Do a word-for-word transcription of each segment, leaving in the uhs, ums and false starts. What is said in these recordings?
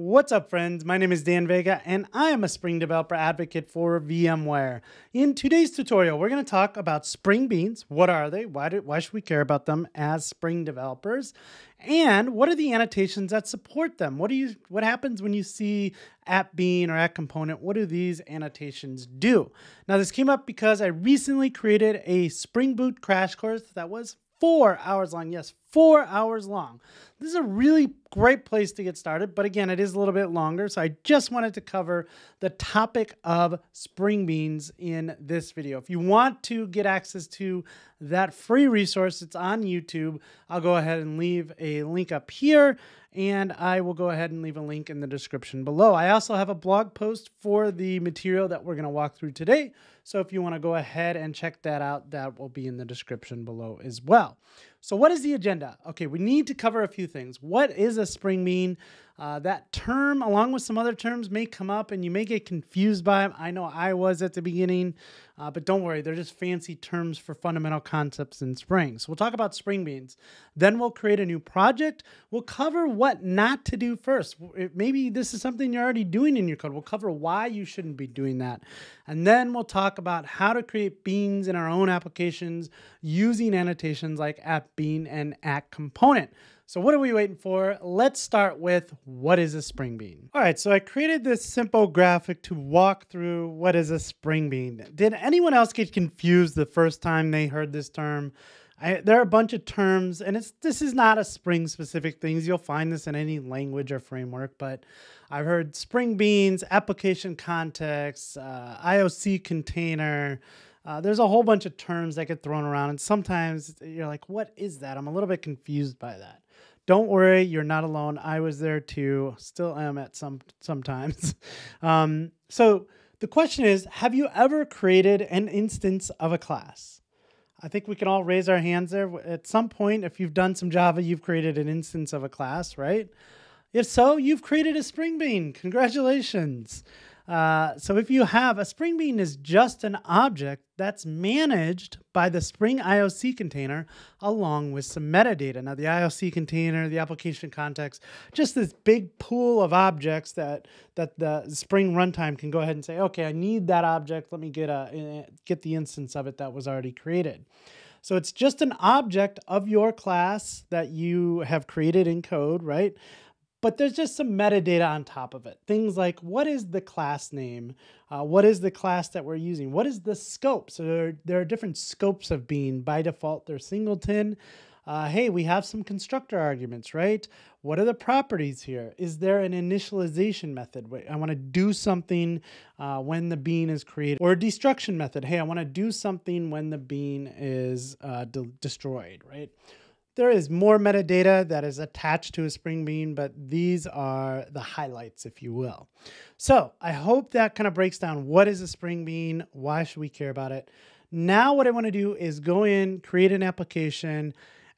What's up, friends? My name is Dan Vega, and I am a Spring Developer Advocate for VMware. In today's tutorial, we're going to talk about Spring Beans. What are they? Why, do, why should we care about them as Spring developers? And what are the annotations that support them? What do you? What happens when you see at Bean or at Component? What do these annotations do? Now, this came up because I recently created a Spring Boot crash course that was four hours long. Yes, four hours long. This is a really great place to get started, but again, it is a little bit longer, so I just wanted to cover the topic of Spring Beans in this video. If you want to get access to that free resource, it's on YouTube. I'll go ahead and leave a link up here, and I will go ahead and leave a link in the description below. I also have a blog post for the material that we're going to walk through today, so if you want to go ahead and check that out, that will be in the description below as well. So what is the agenda? Okay, we need to cover a few things. What is a Spring Bean? Uh, that term, along with some other terms, may come up and you may get confused by them. I know I was at the beginning, uh, but don't worry. They're just fancy terms for fundamental concepts in Spring. So we'll talk about Spring Beans. Then we'll create a new project. We'll cover what not to do first. It, maybe this is something you're already doing in your code. We'll cover why you shouldn't be doing that. And then we'll talk about how to create beans in our own applications using annotations like at Bean and at Component. So what are we waiting for? Let's start with what is a Spring Bean? All right, so I created this simple graphic to walk through what is a Spring Bean. Did anyone else get confused the first time they heard this term? I, there are a bunch of terms, and it's this is not a Spring-specific thing. You'll find this in any language or framework, but I've heard Spring Beans, application context, uh, I O C container. Uh, there's a whole bunch of terms that get thrown around, and sometimes you're like, what is that? I'm a little bit confused by that. Don't worry, you're not alone. I was there too, still am at some sometimes. um, so the question is, have you ever created an instance of a class? I think we can all raise our hands there. At some point, if you've done some Java, you've created an instance of a class, right? If so, you've created a Spring Bean. Congratulations. Uh, so if you have, a Spring Bean is just an object that's managed by the Spring I O C container along with some metadata. Now, the I O C container, the application context, just this big pool of objects that that the Spring runtime can go ahead and say, okay, I need that object. Let me get a get the instance of it that was already created. So it's just an object of your class that you have created in code, right? But there's just some metadata on top of it. Things like, what is the class name? Uh, what is the class that we're using? What is the scope? So there are, there are different scopes of Bean. By default, they're singleton. Uh, hey, we have some constructor arguments, right? What are the properties here? Is there an initialization method? Wait, I want to do something uh, when the bean is created. Or a destruction method. Hey, I want to do something when the bean is uh, de- destroyed, right? There is more metadata that is attached to a Spring Bean, but these are the highlights, if you will. So I hope that kind of breaks down what is a Spring Bean, why should we care about it. Now what I want to do is go in, create an application,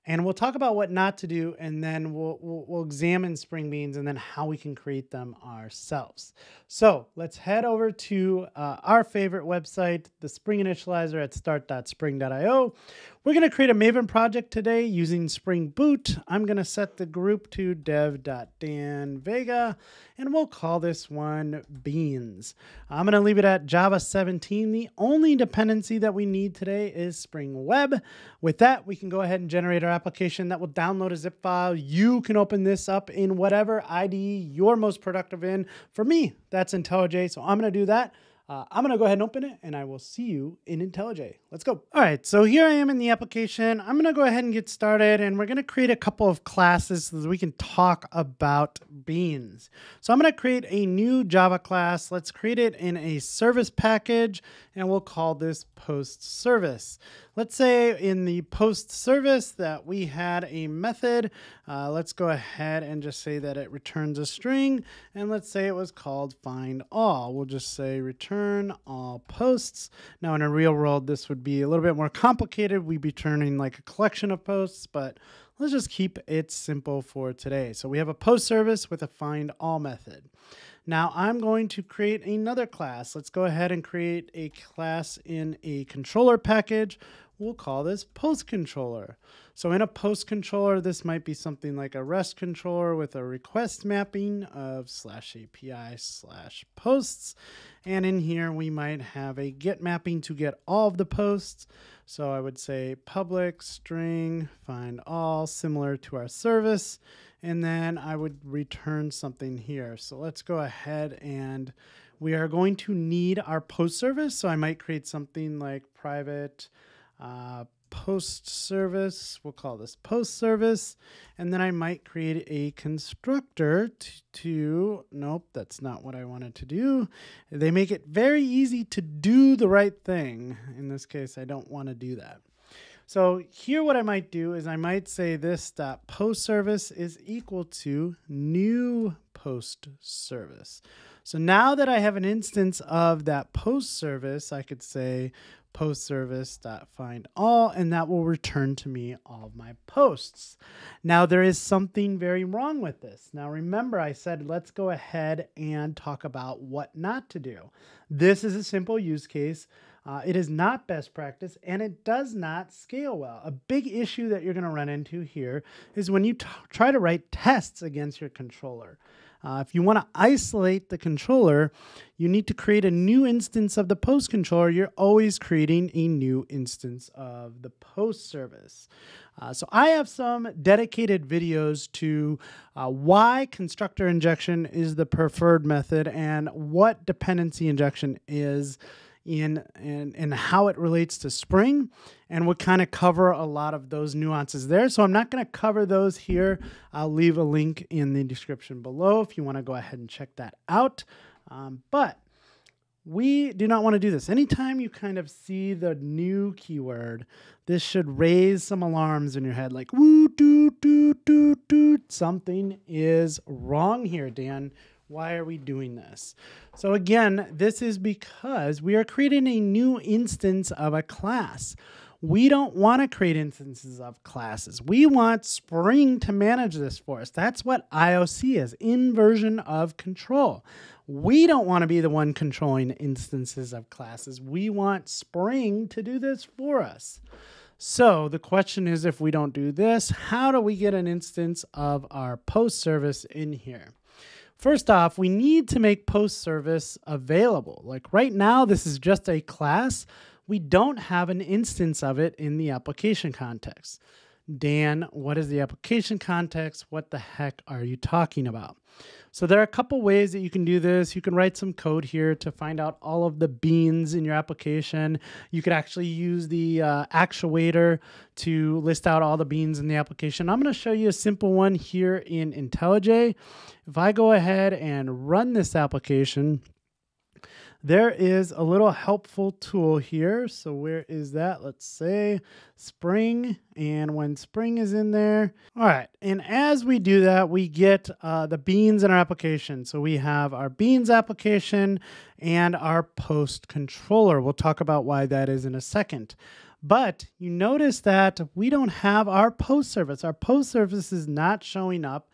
and we'll talk about what not to do, and then we'll, we'll, we'll examine Spring Beans and then how we can create them ourselves. So let's head over to uh, our favorite website, the Spring Initializer at start dot spring dot i o. We're going to create a Maven project today using Spring Boot. I'm going to set the group to dev dot dan vega, and we'll call this one Beans. I'm going to leave it at Java seventeen. The only dependency that we need today is Spring Web. With that, we can go ahead and generate our application that will download a zip file. You can open this up in whatever I D E you're most productive in. For me, that's IntelliJ, so I'm going to do that. Uh, I'm going to go ahead and open it, and I will see you in IntelliJ. Let's go. All right, so here I am in the application. I'm going to go ahead and get started, and we're going to create a couple of classes so that we can talk about beans. So I'm going to create a new Java class. Let's create it in a service package, and we'll call this PostService. Let's say in the post service that we had a method. Uh, let's go ahead and just say that it returns a string, and let's say it was called find all. We'll just say return all posts. Now in a real world, this would be a little bit more complicated. We'd be turning like a collection of posts, but let's just keep it simple for today. So we have a post service with a find all method. Now I'm going to create another class. Let's go ahead and create a class in a controller package. we'll call this PostController. So in a PostController, this might be something like a REST controller with a request mapping of slash A P I slash posts. And in here, we might have a get mapping to get all of the posts. So I would say public string find all, similar to our service. And then I would return something here. So let's go ahead, and we are going to need our post service. So I might create something like private Uh, post service. We'll call this post service. And then I might create a constructor to, to, nope, that's not what I wanted to do. They make it very easy to do the right thing. In this case, I don't want to do that. So here what I might do is I might say this dot post service is equal to new post service. So now that I have an instance of that post service, I could say post service.findAll, and that will return to me all of my posts. Now there is something very wrong with this. Now remember I said let's go ahead and talk about what not to do. This is a simple use case. Uh, it is not best practice, and it does not scale well. A big issue that you're going to run into here is when you t try to write tests against your controller. Uh, if you want to isolate the controller, you need to create a new instance of the post controller. You're always creating a new instance of the post service. Uh, so I have some dedicated videos to uh, why constructor injection is the preferred method and what dependency injection is in and, and how it relates to Spring, and we'll kind of cover a lot of those nuances there. So I'm not going to cover those here. I'll leave a link in the description below if you want to go ahead and check that out. Um, but we do not want to do this. Anytime you kind of see the new keyword, this should raise some alarms in your head, like, woo, doo, doo, doo, doo. Something is wrong here, Dan. Why are we doing this? So again, this is because we are creating a new instance of a class. We don't want to create instances of classes. We want Spring to manage this for us. That's what I O C is, inversion of control. We don't want to be the one controlling instances of classes. We want Spring to do this for us. So the question is, if we don't do this, how do we get an instance of our post service in here? First off, we need to make post service available. Like right now, this is just a class. We don't have an instance of it in the application context. Dan, what is the application context? What the heck are you talking about? So there are a couple ways that you can do this. You can write some code here to find out all of the beans in your application. You could actually use the uh, actuator to list out all the beans in the application. I'm going to show you a simple one here in IntelliJ. If I go ahead and run this application, there is a little helpful tool here. So where is that? Let's say Spring, and when Spring is in there. All right, and as we do that, we get uh, the beans in our application. So we have our beans application and our post controller. We'll talk about why that is in a second. But you notice that we don't have our post service. Our post service is not showing up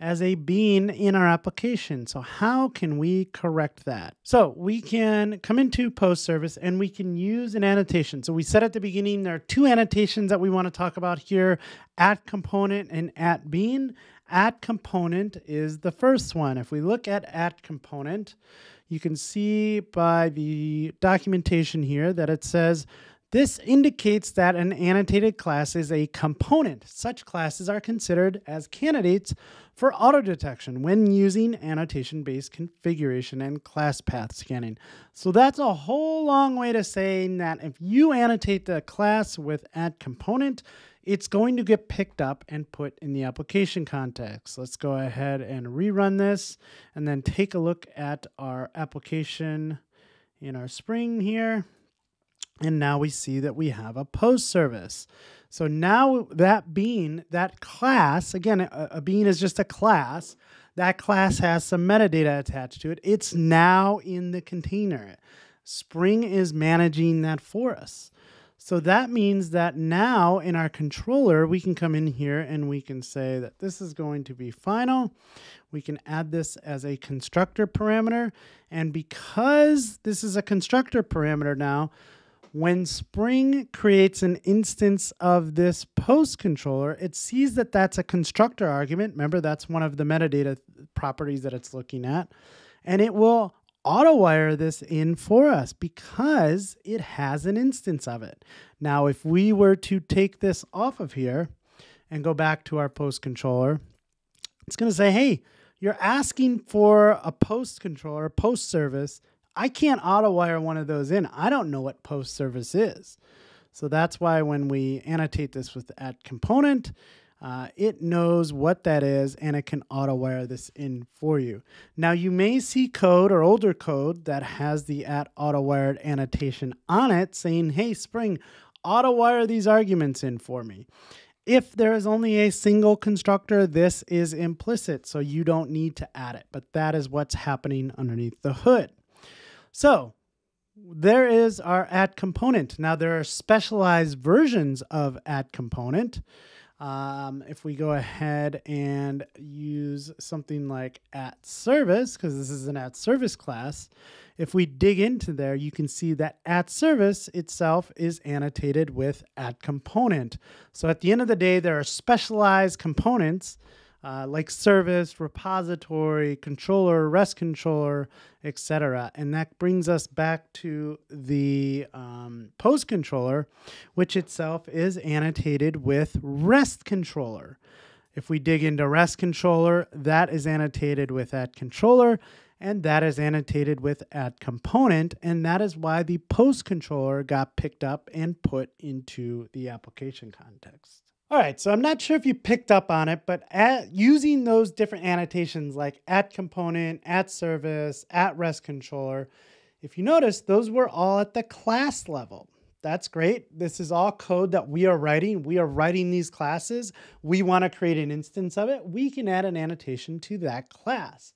as a bean in our application. So how can we correct that? So we can come into post service and we can use an annotation. So we said at the beginning, there are two annotations that we want to talk about here, at component and at bean. At component is the first one. If we look at at component, you can see by the documentation here that it says, this indicates that an annotated class is a component. Such classes are considered as candidates for auto-detection when using annotation-based configuration and class path scanning. So that's a whole long way to saying that if you annotate the class with @Component, it's going to get picked up and put in the application context. Let's go ahead and rerun this and then take a look at our application in our Spring here. And now we see that we have a post service. So now that bean, that class, again, a, a bean is just a class. That class has some metadata attached to it. It's now in the container. Spring is managing that for us. So that means that now in our controller, we can come in here and we can say that this is going to be final. We can add this as a constructor parameter. And because this is a constructor parameter now, when Spring creates an instance of this post controller, it sees that that's a constructor argument. Remember, that's one of the metadata properties that it's looking at. And it will auto-wire this in for us because it has an instance of it. Now, if we were to take this off of here and go back to our post controller, it's going to say, hey, you're asking for a post controller, post service. I can't auto-wire one of those in. I don't know what post service is. So that's why when we annotate this with at Component, uh, it knows what that is and it can auto-wire this in for you. Now you may see code or older code that has the at Autowired annotation on it saying, hey Spring, auto-wire these arguments in for me. If there is only a single constructor, this is implicit, so you don't need to add it, but that is what's happening underneath the hood. So there is our at Component. Now there are specialized versions of at Component. Um, if we go ahead and use something like at Service, because this is an at Service class, if we dig into there, you can see that at Service itself is annotated with at Component. So at the end of the day, there are specialized components Uh, like service, repository, controller, REST controller, et cetera. And that brings us back to the um, post controller, which itself is annotated with REST controller. If we dig into REST controller, that is annotated with at Controller, and that is annotated with at Component, and that is why the post controller got picked up and put into the application context. All right, so I'm not sure if you picked up on it, but at, using those different annotations like at Component, at Service, at RestController, if you notice, those were all at the class level. That's great. This is all code that we are writing. We are writing these classes. We want to create an instance of it. We can add an annotation to that class.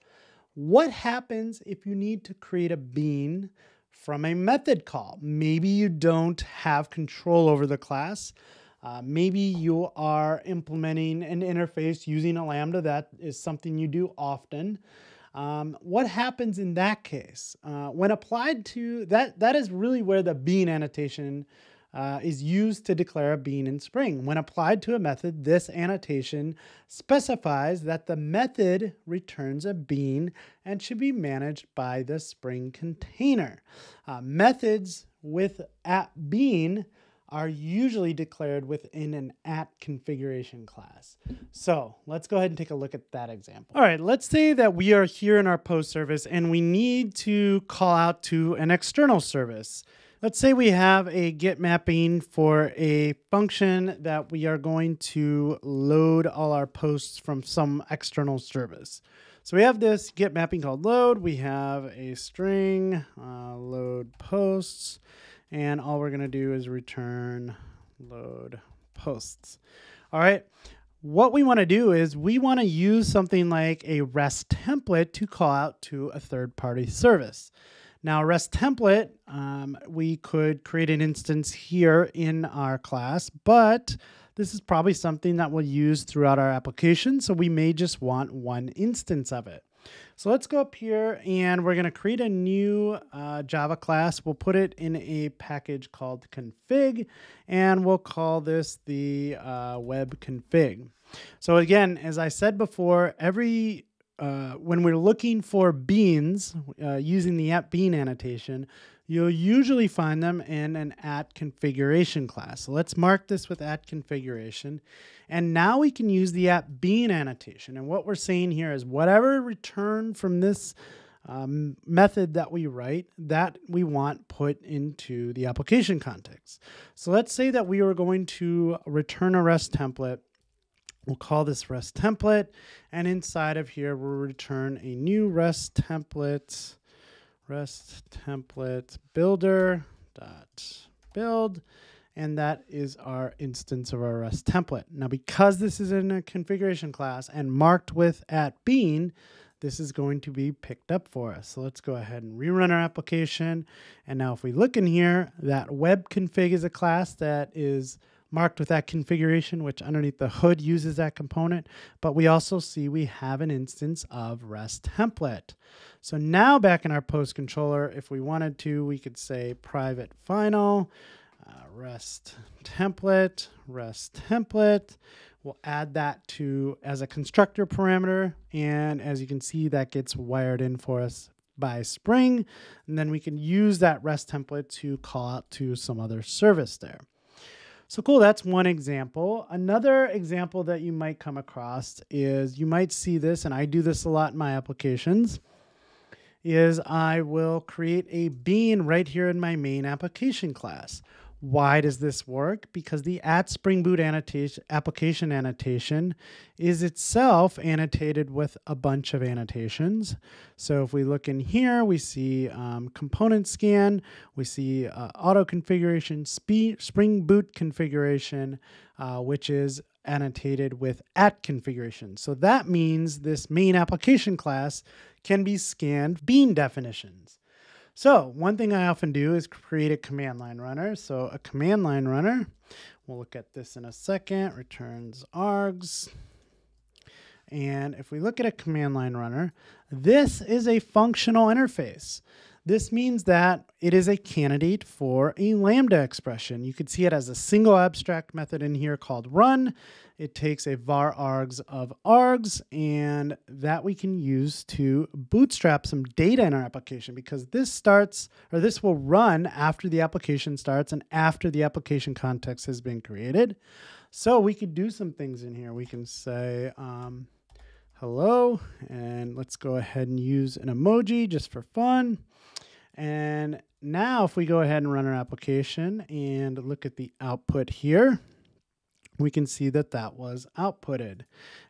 What happens if you need to create a bean from a method call? Maybe you don't have control over the class. Uh, maybe you are implementing an interface using a lambda. That is something you do often. Um, what happens in that case? Uh, when applied to that, that is really where the bean annotation uh, is used to declare a bean in Spring. When applied to a method, this annotation specifies that the method returns a bean and should be managed by the Spring container. Uh, methods with at Bean are usually declared within an at Configuration class. So let's go ahead and take a look at that example. All right, let's say that we are here in our post service and we need to call out to an external service. Let's say we have a get mapping for a function that we are going to load all our posts from some external service. So we have this get mapping called load. We have a string uh, load posts. And all we're going to do is return load posts. All right. What we want to do is we want to use something like a RestTemplate to call out to a third-party service. Now, RestTemplate, um, we could create an instance here in our class, but this is probably something that we'll use throughout our application, so we may just want one instance of it. So let's go up here and we're going to create a new uh, Java class. We'll put it in a package called config, and we'll call this the uh, web config. So again, as I said before, every uh, when we're looking for beans uh, using the at Bean annotation, you'll usually find them in an at Configuration class. So let's mark this with at Configuration. And now we can use the at Bean annotation. And what we're saying here is whatever return from this um, method that we write, that we want put into the application context. So let's say that we were going to return a RestTemplate. We'll call this RestTemplate. And inside of here, we'll return a new RestTemplate, RestTemplate builder dot build. And that is our instance of our RestTemplate. Now, because this is in a configuration class and marked with at Bean, this is going to be picked up for us. So let's go ahead and rerun our application. And now if we look in here, that web config is a class that is marked with @Configuration, which underneath the hood uses that component. But we also see we have an instance of RestTemplate. So now back in our post controller, if we wanted to, we could say private final, uh, RestTemplate, RestTemplate. We'll add that to as a constructor parameter. And as you can see, that gets wired in for us by Spring. And then we can use that RestTemplate to call out to some other service there. So cool, that's one example. Another example that you might come across is you might see this, and I do this a lot in my applications, is I will create a bean right here in my main application class. Why does this work? Because the at Spring Boot annotation, application annotation is itself annotated with a bunch of annotations. So if we look in here, we see um, component scan, we see uh, auto configuration, spe Spring Boot configuration, uh, which is annotated with at configuration. So that means this main application class can be scanned bean definitions. So one thing I often do is create a command line runner. So a command line runner, we'll look at this in a second, returns args. And if we look at a command line runner, this is a functional interface. This means that it is a candidate for a Lambda expression. You could see it as a single abstract method in here called run. It takes a var args of args, and that we can use to bootstrap some data in our application, because this starts, or this will run after the application starts and after the application context has been created. So we could do some things in here. We can say um, hello, and let's go ahead and use an emoji just for fun. And now if we go ahead and run our application and look at the output here, we can see that that was outputted.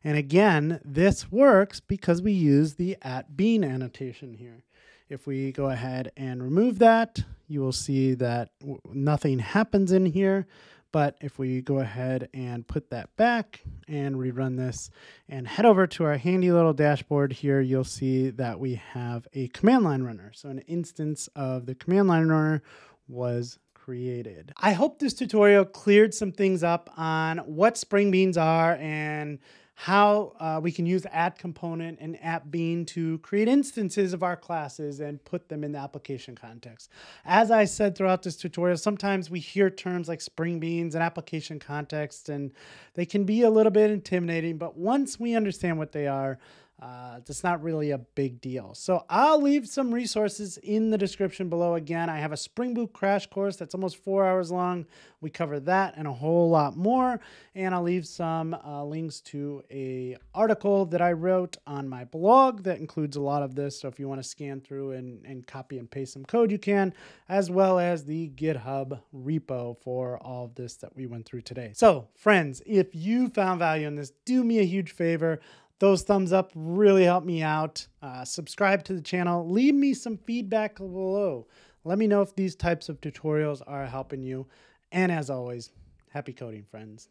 And again, this works because we use the at Bean annotation here. If we go ahead and remove that, you will see that nothing happens in here. But if we go ahead and put that back and rerun this and head over to our handy little dashboard here, you'll see that we have a command line runner. So an instance of the command line runner was created. I hope this tutorial cleared some things up on what Spring Beans are and how uh, we can use at Component and at Bean to create instances of our classes and put them in the application context. As I said throughout this tutorial, sometimes we hear terms like Spring Beans and application context, and they can be a little bit intimidating, but once we understand what they are, Uh, that's not really a big deal. So I'll leave some resources in the description below. Again, I have a Spring Boot crash course that's almost four hours long. We cover that and a whole lot more. And I'll leave some uh, links to an article that I wrote on my blog that includes a lot of this. So if you want to scan through and, and copy and paste some code, you can, as well as the GitHub repo for all of this that we went through today. So friends, if you found value in this, do me a huge favor. Those thumbs up really help me out. Uh, subscribe to the channel. Leave me some feedback below. Let me know if these types of tutorials are helping you. And as always, happy coding, friends.